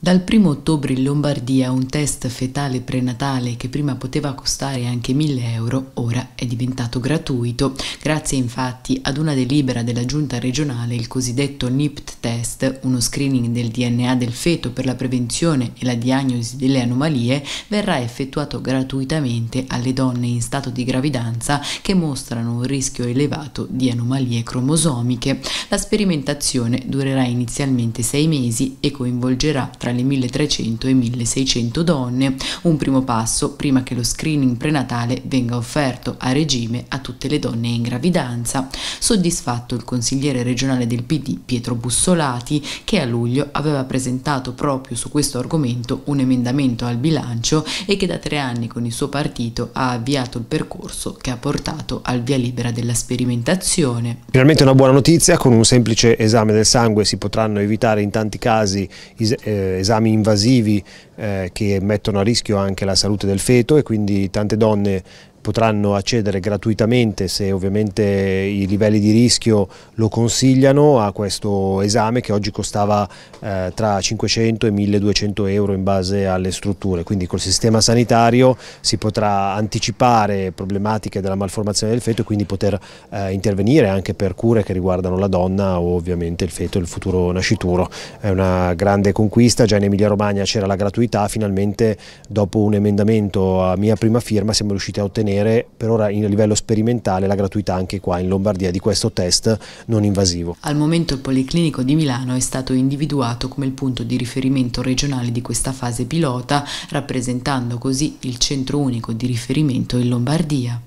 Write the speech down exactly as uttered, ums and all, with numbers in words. Dal primo ottobre in Lombardia un test fetale prenatale che prima poteva costare anche mille euro ora è diventato gratuito, grazie infatti ad una delibera della giunta regionale. Il cosiddetto N I P T test, uno screening del D N A del feto per la prevenzione e la diagnosi delle anomalie, verrà effettuato gratuitamente alle donne in stato di gravidanza che mostrano un rischio elevato di anomalie cromosomiche. La sperimentazione durerà inizialmente sei mesi e coinvolgerà tra le milletrecento e milleseicento donne, un primo passo prima che lo screening prenatale venga offerto a regime a tutte le donne in gravidanza. Soddisfatto il consigliere regionale del P D Pietro Bussolati, che a luglio aveva presentato proprio su questo argomento un emendamento al bilancio e che da tre anni con il suo partito ha avviato il percorso che ha portato al via libera della sperimentazione. Finalmente una buona notizia: con un semplice esame del sangue si potranno evitare in tanti casi eh, esami invasivi eh, che mettono a rischio anche la salute del feto, e quindi tante donne potranno accedere gratuitamente, se ovviamente i livelli di rischio lo consigliano, a questo esame che oggi costava eh, tra cinquecento e milleduecento euro in base alle strutture. Quindi col sistema sanitario si potrà anticipare problematiche della malformazione del feto e quindi poter eh, intervenire anche per cure che riguardano la donna o ovviamente il feto e il futuro nascituro. È una grande conquista. Già in Emilia Romagna c'era la gratuità, finalmente dopo un emendamento a mia prima firma siamo riusciti a ottenere per ora a livello sperimentale la gratuità anche qua in Lombardia di questo test non invasivo. Al momento il Policlinico di Milano è stato individuato come il punto di riferimento regionale di questa fase pilota, rappresentando così il centro unico di riferimento in Lombardia.